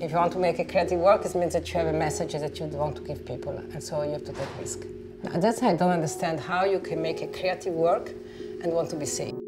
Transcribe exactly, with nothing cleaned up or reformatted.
If you want to make a creative work, it means that you have a message that you want to give people, and so you have to take risk. Now, that's I don't understand how you can make a creative work and want to be seen.